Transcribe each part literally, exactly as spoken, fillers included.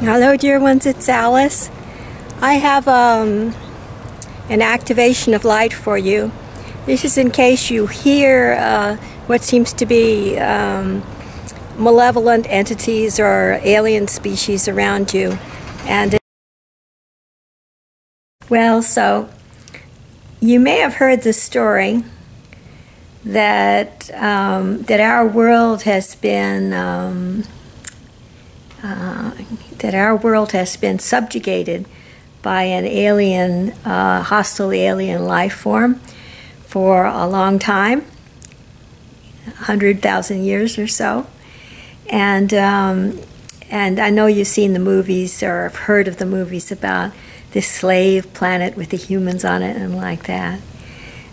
Hello dear ones, it's Alice. I have um, an activation of light for you. This is in case you hear uh, what seems to be um, malevolent entities or alien species around you. And it well, so you may have heard the story that um, that our world has been um, uh, that our world has been subjugated by an alien, uh, hostile alien life form for a long time, one hundred thousand years or so, and um, and I know you've seen the movies or have heard of the movies about this slave planet with the humans on it and like that.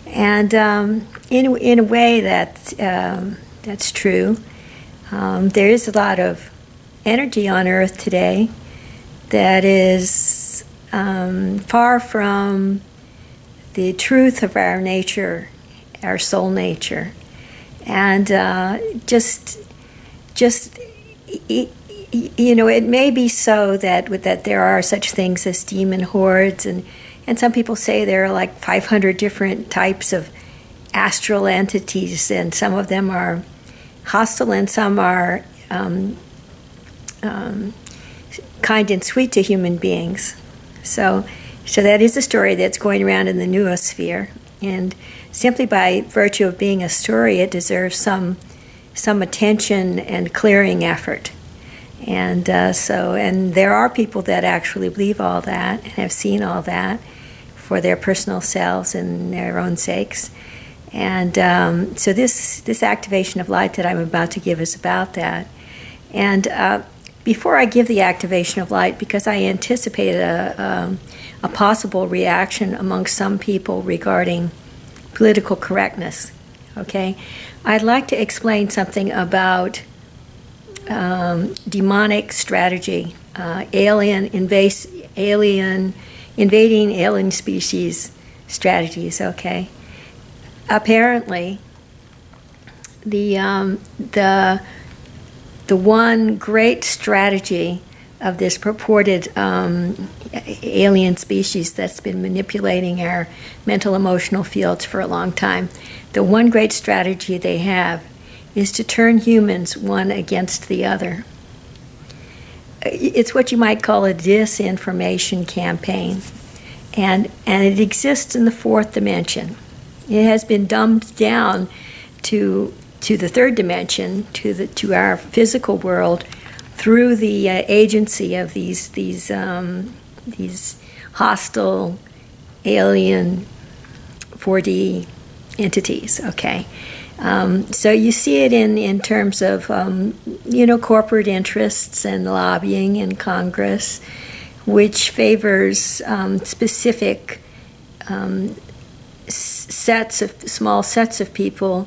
And um, in, in a way that, um, that's true. Um, there is a lot of energy on Earth today that is um, far from the truth of our nature, our soul nature. And uh, just, just e you know, it may be so that, that there are such things as demon hordes, and And some people say there are like five hundred different types of astral entities, and some of them are hostile and some are um, um, kind and sweet to human beings. So, so that is a story that's going around in the noosphere. And simply by virtue of being a story, it deserves some, some attention and clearing effort. And uh, so, and there are people that actually believe all that and have seen all that for their personal selves and their own sakes. And um, so this, this activation of light that I'm about to give is about that. And uh, before I give the activation of light, because I anticipate a, a, a possible reaction among some people regarding political correctness, okay, I'd like to explain something about Um, demonic strategy, uh, alien invas alien invading alien species strategies. Okay, apparently the um, the the one great strategy of this purported um, alien species that's been manipulating our mental emotional fields for a long time, the one great strategy they have is to turn humans one against the other. It's what you might call a disinformation campaign. And, and it exists in the fourth dimension. It has been dumbed down to, to the third dimension, to, the, to our physical world, through the uh, agency of these, these, um, these hostile alien four D entities, okay? Um, so you see it in, in terms of, um, you know, corporate interests and lobbying in Congress, which favors um, specific um, sets of, small sets of people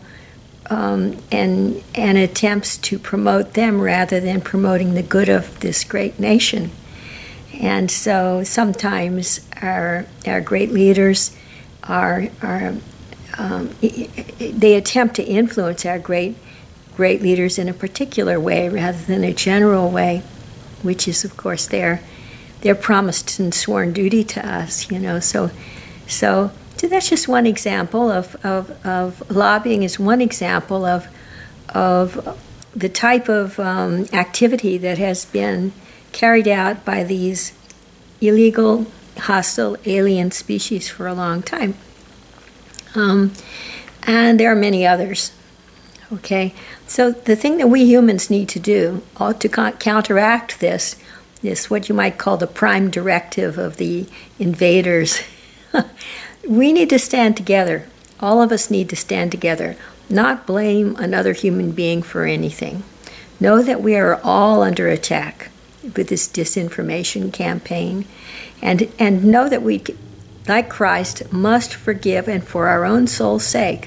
um, and, and attempts to promote them rather than promoting the good of this great nation. And so sometimes our, our great leaders are... are Um, they attempt to influence our great, great leaders in a particular way rather than a general way, which is, of course, their, their promised and sworn duty to us, you know. So, so, so that's just one example of, of, of lobbying is one example of, of the type of um, activity that has been carried out by these illegal, hostile alien species for a long time. Um, and there are many others, okay? So the thing that we humans need to do to counteract this is what you might call the prime directive of the invaders. We need to stand together. All of us need to stand together, not blame another human being for anything. Know that we are all under attack with this disinformation campaign, and, and know that we... like Christ, must forgive, and for our own soul's sake,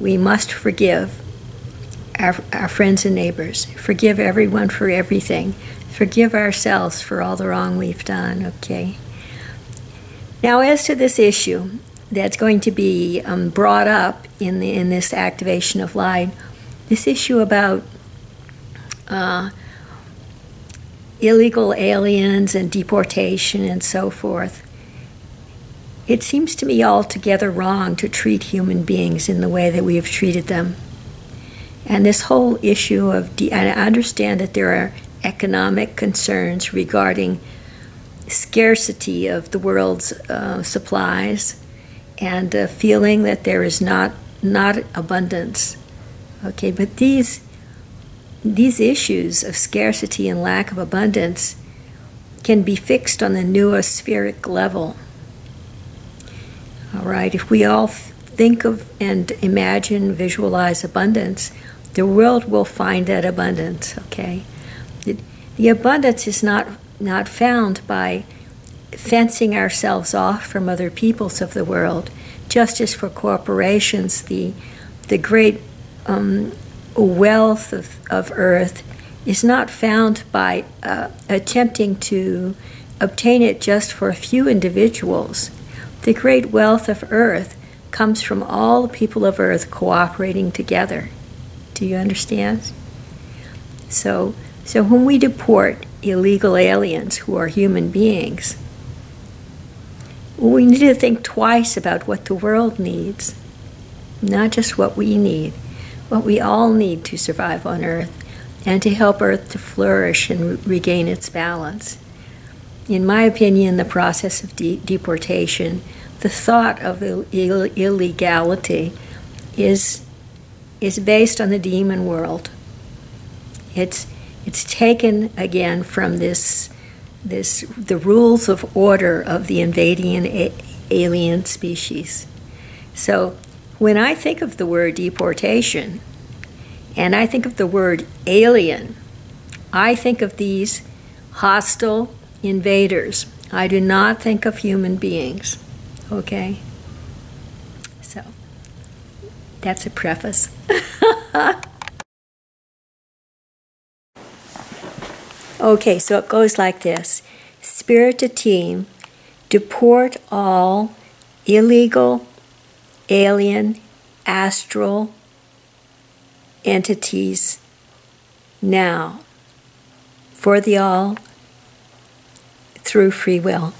we must forgive our, our friends and neighbors. Forgive everyone for everything. Forgive ourselves for all the wrong we've done, okay? Now, as to this issue that's going to be um, brought up in, the, in this activation of light, this issue about uh, illegal aliens and deportation and so forth. It seems to me altogether wrong to treat human beings in the way that we have treated them. And this whole issue of, de I understand that there are economic concerns regarding scarcity of the world's uh, supplies and a feeling that there is not, not abundance. Okay, but these, these issues of scarcity and lack of abundance can be fixed on the noospheric level. All right, if we all think of and imagine, visualize abundance, the world will find that abundance, okay? The, the abundance is not, not found by fencing ourselves off from other peoples of the world. Just as for corporations, the, the great um, wealth of, of Earth is not found by uh, attempting to obtain it just for a few individuals. The great wealth of Earth comes from all the people of Earth cooperating together. Do you understand? So, so when we deport illegal aliens who are human beings, we need to think twice about what the world needs, not just what we need, what we all need to survive on Earth and to help Earth to flourish and re regain its balance. In my opinion, the process of de deportation, the thought of Ill Ill illegality is, is based on the demon world. It's, it's taken again from this, this, the rules of order of the invading a alien species. So when I think of the word deportation and I think of the word alien, I think of these hostile invaders. I do not think of human beings, okay? So, that's a preface. Okay, so it goes like this. Spirited team, deport all illegal, alien, astral entities now for the all, through free will.